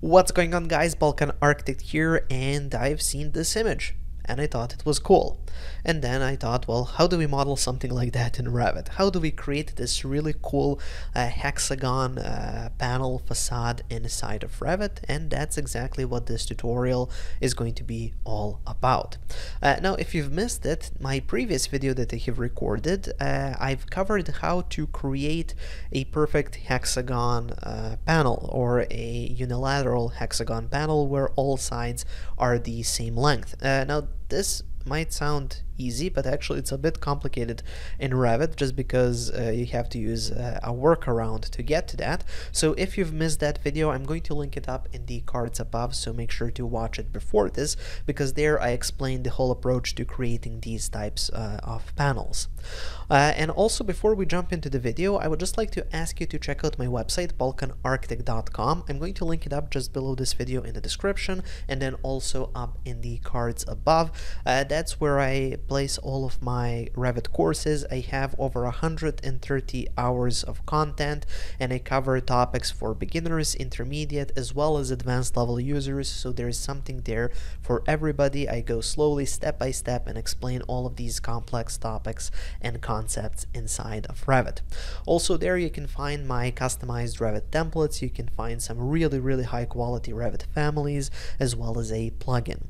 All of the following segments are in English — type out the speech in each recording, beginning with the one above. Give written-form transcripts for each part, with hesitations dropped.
What's going on, guys? Balkan Architect here, and I've seen this image and I thought it was cool. And then I thought, well, how do we model something like that in Revit? How do we create this really cool hexagon panel facade inside of Revit? And that's exactly what this tutorial is going to be all about. Now, if you've missed it, my previous video that I have recorded, I've covered how to create a perfect hexagon panel, or a unilateral hexagon panel where all sides are the same length. Now, this might sound easy, but actually it's a bit complicated in Revit, just because you have to use a workaround to get to that. So if you've missed that video, I'm going to link it up in the cards above, so make sure to watch it before this, because there I explained the whole approach to creating these types of panels. And also, before we jump into the video, I would just like to ask you to check out my website, BalkanArchitect.com. I'm going to link it up just below this video in the description, and then also up in the cards above. That's where I place all of my Revit courses. I have over 130 hours of content, and I cover topics for beginners, intermediate, as well as advanced level users, so there is something there for everybody. I go slowly, step by step, and explain all of these complex topics and concepts inside of Revit. Also, there you can find my customized Revit templates. You can find some really high quality Revit families, as well as a plugin.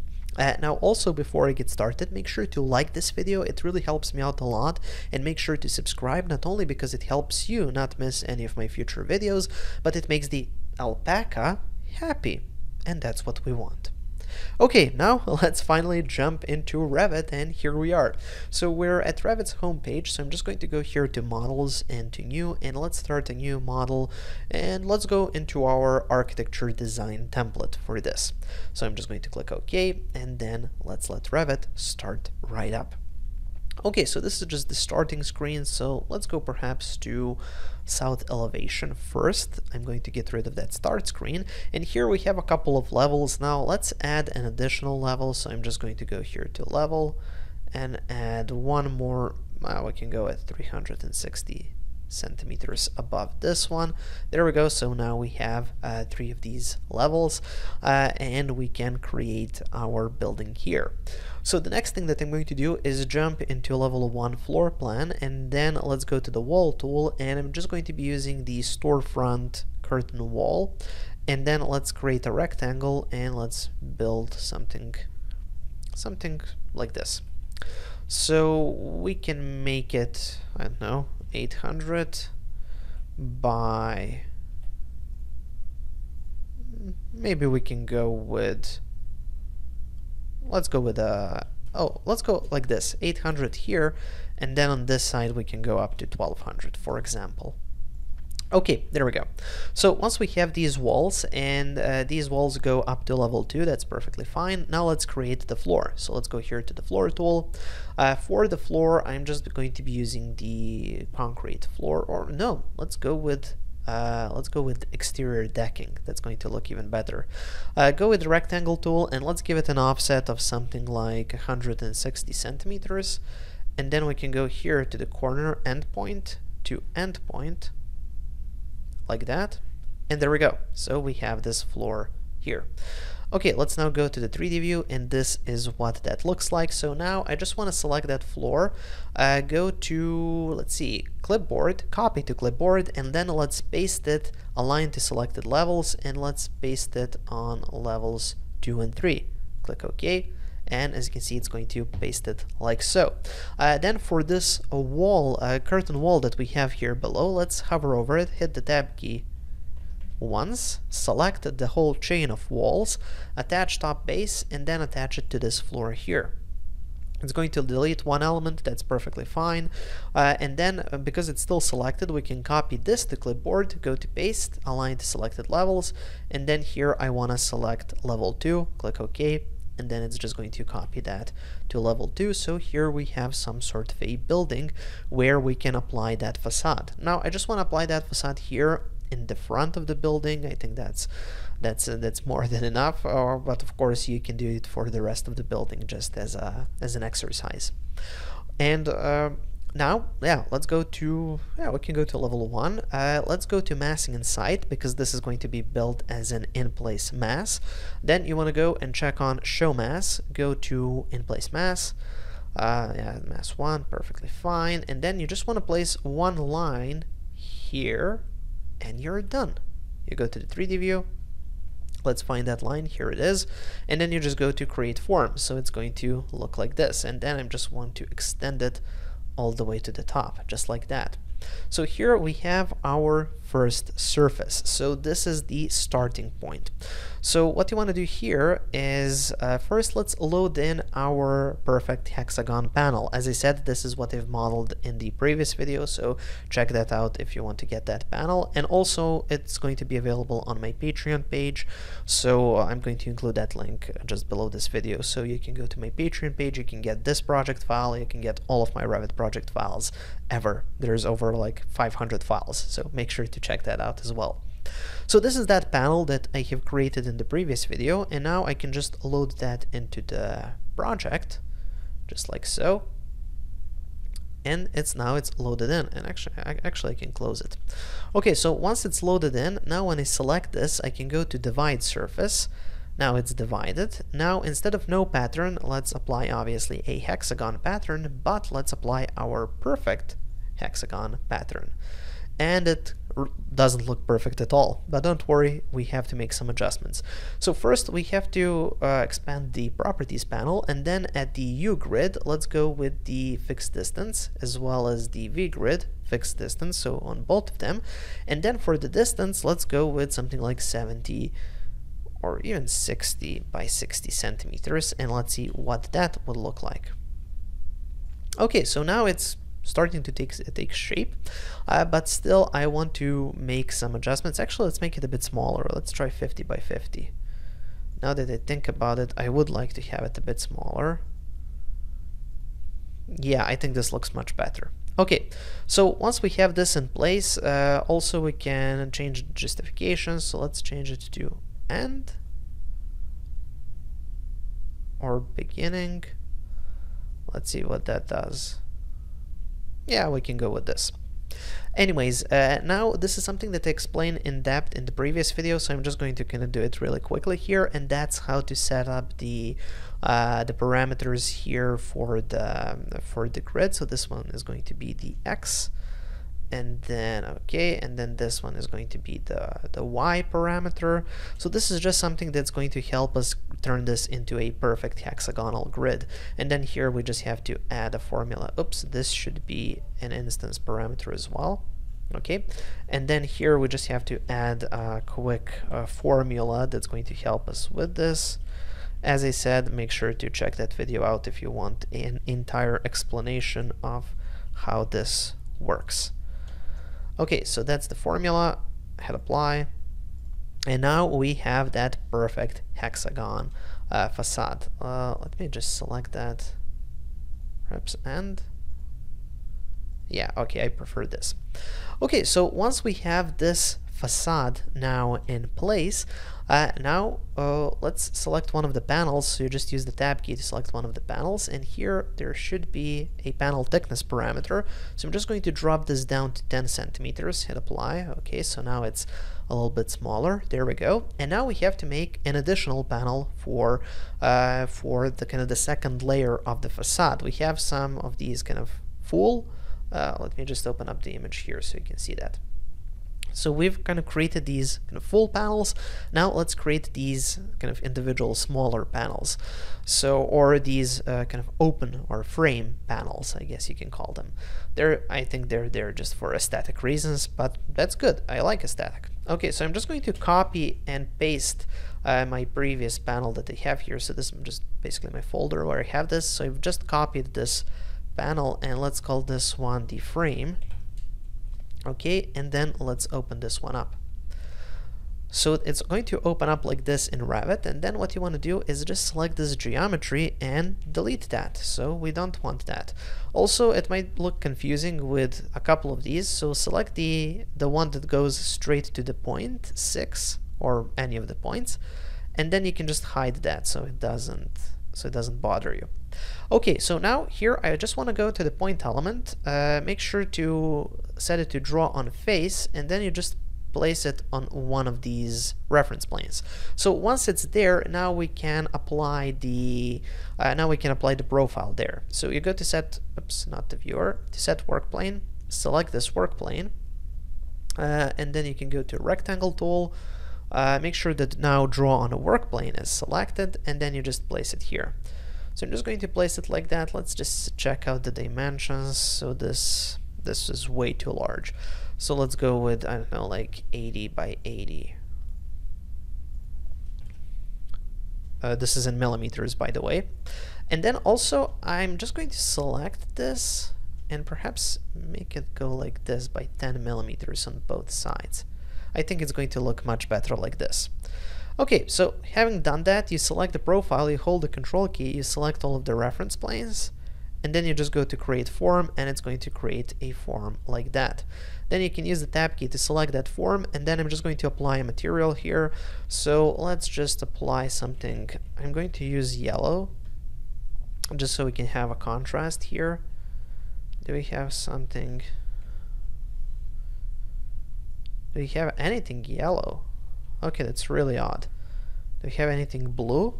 Now, also, before I get started, make sure to like this video. It really helps me out a lot. And make sure to subscribe, not only because it helps you not miss any of my future videos, but it makes the alpaca happy. And that's what we want. Okay, now let's finally jump into Revit, and here we are. So we're at Revit's homepage, so I'm just going to go here to Models and to New, and let's start a new model, and let's go into our architecture design template for this. So I'm just going to click OK, and then let's let Revit start right up. Okay, so this is just the starting screen, so let's go perhaps to South Elevation first. I'm going to get rid of that start screen, and here we have a couple of levels. Now let's add an additional level, so I'm just going to go here to Level and add one more. Now we can go at 360 centimeters above this one. There we go. So now we have three of these levels, and we can create our building here. So the next thing that I'm going to do is jump into level 1 floor plan, and then let's go to the wall tool, and I'm just going to be using the storefront curtain wall, and then let's create a rectangle, and let's build something like this. So we can make it, I don't know, 800 by, maybe we can go with, let's go with let's go like this, 800 here, and then on this side we can go up to 1200, for example. Okay, there we go. So once we have these walls, and these walls go up to level 2, that's perfectly fine. Now let's create the floor. So let's go here to the floor tool. For the floor, I'm just going to be using the concrete floor, or no, let's go with exterior decking. That's going to look even better. Go with the rectangle tool, and let's give it an offset of something like 160 centimeters, and then we can go here to the corner endpoint to endpoint, like that, and there we go. So we have this floor here. Okay, let's now go to the 3D view, and this is what that looks like. So now I just want to select that floor, go to, let's see, clipboard, copy to clipboard, and then let's paste it, align to selected levels, and let's paste it on levels 2 and 3. Click OK, and as you can see, it's going to paste it like so. Then for this wall, curtain wall that we have here below, let's hover over it, hit the tab key once, select the whole chain of walls, attach top base, and then attach it to this floor here. It's going to delete one element, that's perfectly fine. And then, because it's still selected, we can copy this to clipboard, go to paste, align to selected levels, and then here I want to select level 2, click OK, and then it's just going to copy that to level 2. So here we have some sort of a building where we can apply that facade. Now I just want to apply that facade here in the front of the building. I think that's more than enough, but of course you can do it for the rest of the building just as an exercise. And Now, yeah, let's go to, yeah, we can go to level 1. Let's go to massing in site, because this is going to be built as an in-place mass. Then you want to go and check on show mass, go to in-place mass, yeah, mass 1, perfectly fine. And then you just want to place one line here, and you're done. You go to the 3D view, let's find that line, here it is, and then you just go to create form. So it's going to look like this, and then I just want to extend it all the way to the top, just like that. So here we have our first surface. So this is the starting point. So what you want to do here is first let's load in our perfect hexagon panel. As I said, this is what I've modeled in the previous video, so check that out if you want to get that panel. And also it's going to be available on my Patreon page, so I'm going to include that link just below this video. So you can go to my Patreon page, you can get this project file, you can get all of my Revit project files ever. There's over like 500 files, so make sure to check that out as well. So this is that panel that I have created in the previous video, and now I can just load that into the project, just like so. And it's now it's loaded in, and actually I can close it. Okay, so once it's loaded in, now when I select this, I can go to divide surface. Now it's divided. Now instead of no pattern, let's apply obviously a hexagon pattern, but let's apply our perfect hexagon pattern. And it doesn't look perfect at all, but don't worry, we have to make some adjustments. So first we have to expand the properties panel, and then at the U grid, let's go with the fixed distance as well as the V grid, fixed distance, so on both of them. And then for the distance, let's go with something like 70 or even 60 by 60 centimeters, and let's see what that would look like. Okay, so now it's starting to take shape, but still I want to make some adjustments. Actually, let's make it a bit smaller. Let's try 50 by 50. Now that I think about it, I would like to have it a bit smaller. Yeah, I think this looks much better. Okay, so once we have this in place, also we can change the justification. So let's change it to end or beginning. Let's see what that does. Yeah, we can go with this. Anyways, now this is something that I explained in depth in the previous video, so I'm just going to kind of do it really quickly here, and that's how to set up the parameters here for the grid. So this one is going to be the X, and then okay, and then this one is going to be the Y parameter. So this is just something that's going to help us turn this into a perfect hexagonal grid. And then here we just have to add a formula. Oops, this should be an instance parameter as well. Okay, and then here we just have to add a quick formula that's going to help us with this. As I said, make sure to check that video out if you want an entire explanation of how this works. Okay, so that's the formula, hit apply, and now we have that perfect hexagon facade. Let me just select that, perhaps end. Yeah, okay, I prefer this. Okay, so once we have this facade now in place, now let's select one of the panels. So you just use the tab key to select one of the panels, and here there should be a panel thickness parameter. So I'm just going to drop this down to 10 centimeters, hit apply. Okay, so now it's a little bit smaller, there we go. And now we have to make an additional panel for the kind of the second layer of the facade. We have some of these kind of full, let me just open up the image here so you can see that. So we've kind of created these kind of full panels. Now let's create these kind of individual smaller panels. So, or these kind of open or frame panels, I guess you can call them. They're, I think they're there just for aesthetic reasons, but that's good. I like aesthetic. Okay, so I'm just going to copy and paste my previous panel that I have here. So this is just basically my folder where I have this. So I've just copied this panel, and let's call this one the frame. Okay, and then let's open this one up. So it's going to open up like this in Revit, and then what you want to do is just select this geometry and delete that. So we don't want that. Also, it might look confusing with a couple of these, so select the one that goes straight to the point, 6, or any of the points, and then you can just hide that so it doesn't so it doesn't bother you. Okay, so now here I just want to go to the point element, make sure to set it to draw on face, and then you just place it on one of these reference planes. So once it's there, now we can apply the profile there. So you go to set, oops, not the viewer, to set work plane, select this work plane, and then you can go to rectangle tool. Make sure that now draw on a work plane is selected, and then you just place it here. So I'm just going to place it like that. Let's just check out the dimensions. So this is way too large. So let's go with, I don't know, like 80 by 80. This is in millimeters, by the way. And then also I'm just going to select this and perhaps make it go like this by 10 millimeters on both sides. I think it's going to look much better like this. Okay, so having done that, you select the profile, you hold the control key, you select all of the reference planes, and then you just go to create form, and it's going to create a form like that. Then you can use the tab key to select that form, and then I'm just going to apply a material here. So let's just apply something. I'm going to use yellow just so we can have a contrast here. Do we have something? Do we have anything yellow? Okay, that's really odd. Do we have anything blue?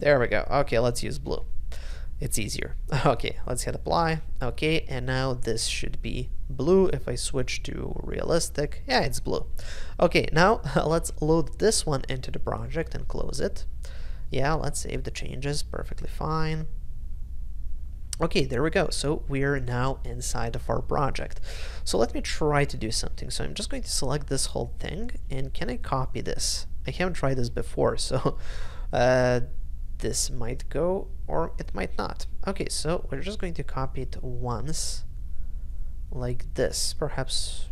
There we go. Okay, let's use blue. It's easier. Okay, let's hit apply. Okay, and now this should be blue. If I switch to realistic, yeah, it's blue. Okay, now let's load this one into the project and close it. Yeah, let's save the changes. Perfectly fine. Okay, there we go. So we're now inside of our project. So let me try to do something. So I'm just going to select this whole thing, and can I copy this? I haven't tried this before, so this might go or it might not. Okay, so we're just going to copy it once like this. Perhaps,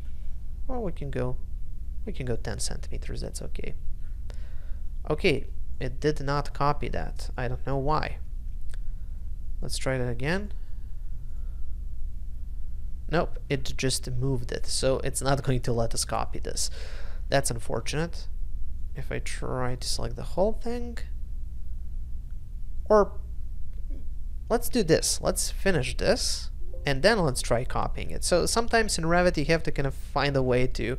well, we can go 10 centimeters, that's okay. Okay, it did not copy that. I don't know why. Let's try that again. Nope, it just moved it, so it's not going to let us copy this. That's unfortunate. If I try to select the whole thing, or let's do this. Let's finish this, and then let's try copying it. So sometimes in Revit you have to kind of find a way to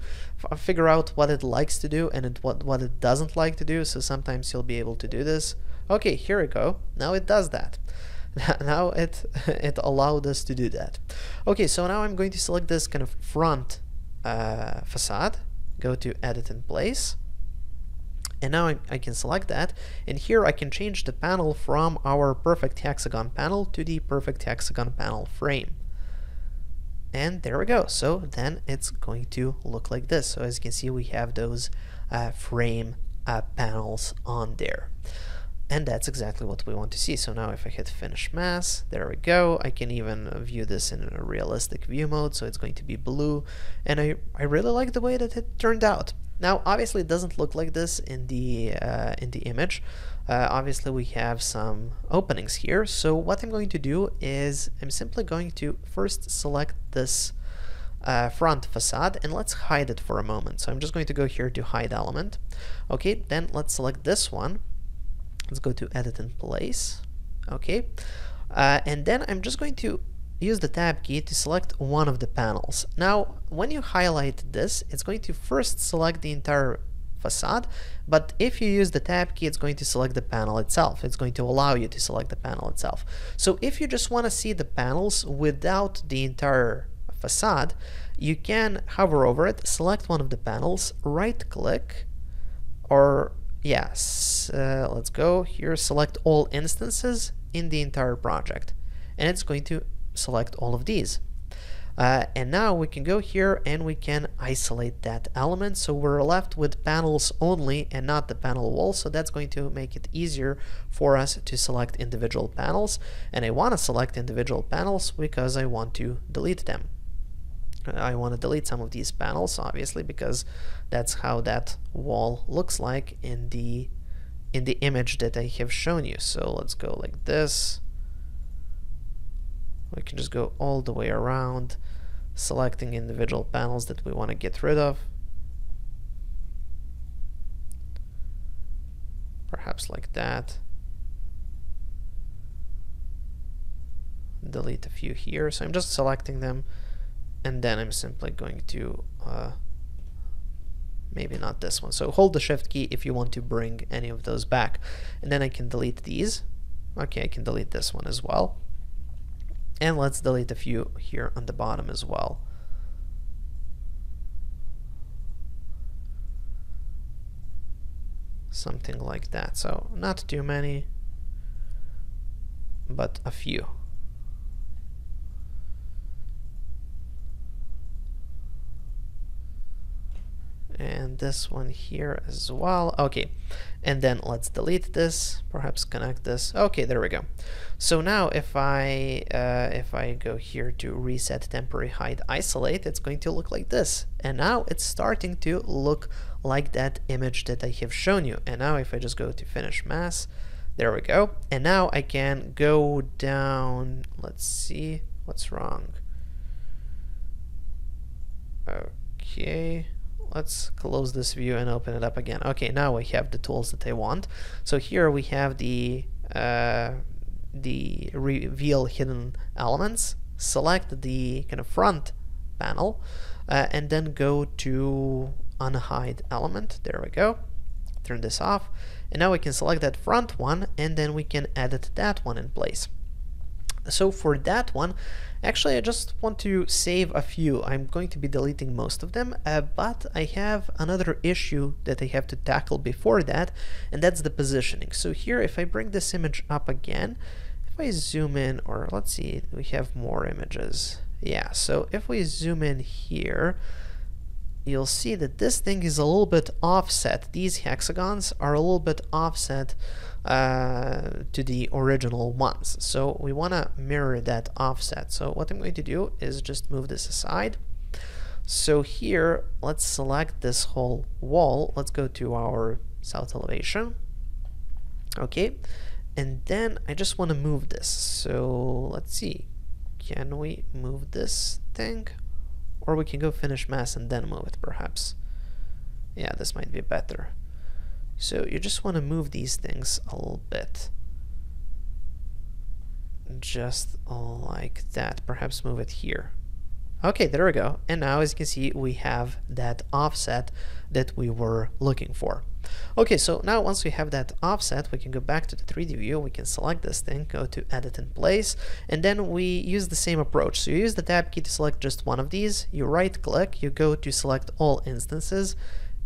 figure out what it likes to do and what it doesn't like to do, so sometimes you'll be able to do this. Okay, here we go. Now it does that. Now it allowed us to do that. Okay, so now I'm going to select this kind of front facade, go to edit in place, and now I can select that, and here I can change the panel from our perfect hexagon panel to the perfect hexagon panel frame. And there we go. So then it's going to look like this. So as you can see, we have those frame panels on there. And that's exactly what we want to see. So now if I hit finish mass, there we go. I can even view this in a realistic view mode, so it's going to be blue. And I really like the way that it turned out. Now, obviously it doesn't look like this in the image. Obviously we have some openings here. So what I'm going to do is I'm simply going to first select this front facade, and let's hide it for a moment. So I'm just going to go here to hide element. Okay, then let's select this one. Let's go to edit in place. Okay, and then I'm just going to use the tab key to select one of the panels. Now when you highlight this, it's going to first select the entire facade, but if you use the tab key, it's going to select the panel itself. It's going to allow you to select the panel itself. So if you just want to see the panels without the entire facade, you can hover over it, select one of the panels, right click, or yes, let's go here, select all instances in the entire project, and it's going to select all of these. And now we can go here and we can isolate that element, so we're left with panels only and not the panel wall. So that's going to make it easier for us to select individual panels, and I want to select individual panels because I want to delete them. I want to delete some of these panels, obviously, because that's how that wall looks like in the image that I have shown you. So let's go like this. We can just go all the way around, selecting individual panels that we want to get rid of. Perhaps like that. delete a few here. So I'm just selecting them, and then I'm simply going to maybe not this one. So hold the shift key if you want to bring any of those back, and then I can delete these. Okay, I can delete this one as well, and let's delete a few here on the bottom as well. Something like that. So not too many, but a few. And this one here as well. Okay, and then let's delete this, perhaps connect this. Okay, there we go. So now if I go here to reset temporary hide isolate, it's going to look like this. And now it's starting to look like that image that I have shown you. And now if I just go to finish mass, there we go. And now I can go down. Let's see what's wrong. Okay. Let's close this view and open it up again. Okay, now we have the tools that I want. So here we have the reveal hidden elements. Select the kind of front panel and then go to unhide element. There we go. Turn this off. And now we can select that front one, and then we can edit that one in place. So for that one, actually, I just want to save a few. I'm going to be deleting most of them, but I have another issue that I have to tackle before that, and that's the positioning. So here, if I bring this image up again, if I zoom in, or let's see, we have more images. Yeah, so if we zoom in here, you'll see that this thing is a little bit offset. These hexagons are a little bit offset to the original ones. So we want to mirror that offset. So what I'm going to do is just move this aside. So here, let's select this whole wall. Let's go to our south elevation. Okay. And then I just want to move this. So let's see. Can we move this thing? Or we can go finish mass and then move it, perhaps. Yeah, this might be better. So you just want to move these things a little bit. Just like that. Perhaps move it here. Okay, there we go. And now, as you can see, we have that offset that we were looking for. Okay, so now once we have that offset, we can go back to the 3D view. We can select this thing, go to edit in place, and then we use the same approach. So you use the tab key to select just one of these. You right click, you go to select all instances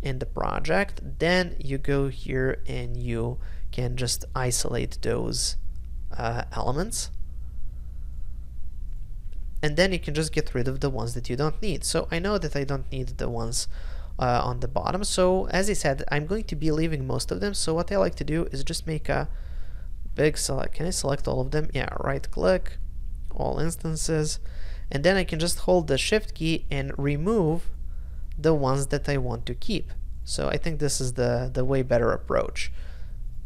in the project, then you go here and you can just isolate those elements, and then you can just get rid of the ones that you don't need. So I know that I don't need the ones on the bottom, so as I said, I'm going to be leaving most of them. So what I like to do is just make a big select. Can I select all of them? Yeah, right click, all instances, and then I can just hold the shift key and remove the ones that I want to keep. So I think this is the way better approach,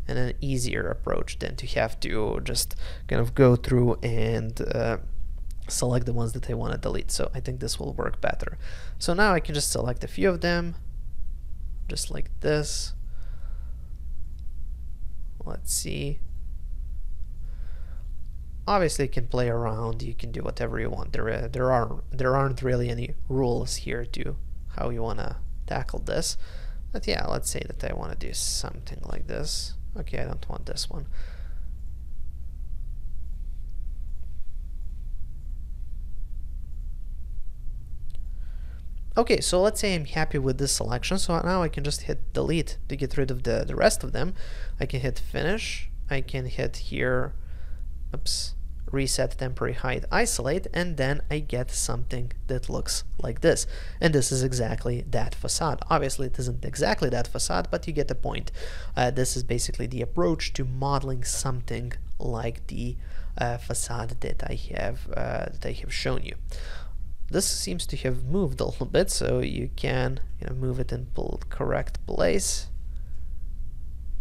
and an easier approach than to have to just kind of go through and select the ones that I want to delete. So I think this will work better. So now I can just select a few of them, just like this. Let's see. Obviously, you can play around. You can do whatever you want. There aren't really any rules here to how you want to tackle this. But yeah, let's say that I want to do something like this. Okay, I don't want this one. Okay, so let's say I'm happy with this selection. So now I can just hit delete to get rid of the rest of them. I can hit finish. I can hit here, oops, reset temporary hide isolate, and then I get something that looks like this. And this is exactly that facade. Obviously, it isn't exactly that facade, but you get the point. This is basically the approach to modeling something like the facade that I have shown you. This seems to have moved a little bit, so you can, you know, move it in the correct place.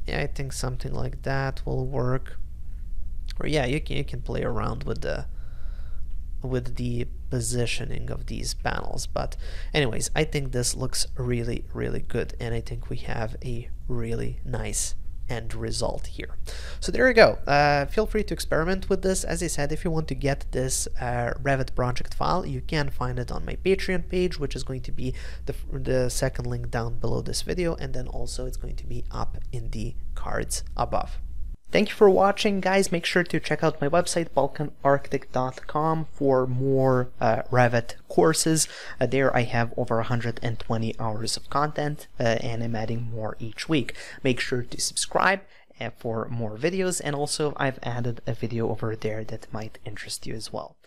Yeah, I think something like that will work. Or yeah, you can play around with the positioning of these panels. But anyways, I think this looks really, really good, and I think we have a really nice end result here. So there you go. Feel free to experiment with this. As I said, if you want to get this Revit project file, you can find it on my Patreon page, which is going to be the second link down below this video, and then also it's going to be up in the cards above. Thank you for watching, guys. Make sure to check out my website, BalkanArchitect.com, for more Revit courses. There I have over 120 hours of content, and I'm adding more each week. Make sure to subscribe for more videos, and also I've added a video over there that might interest you as well.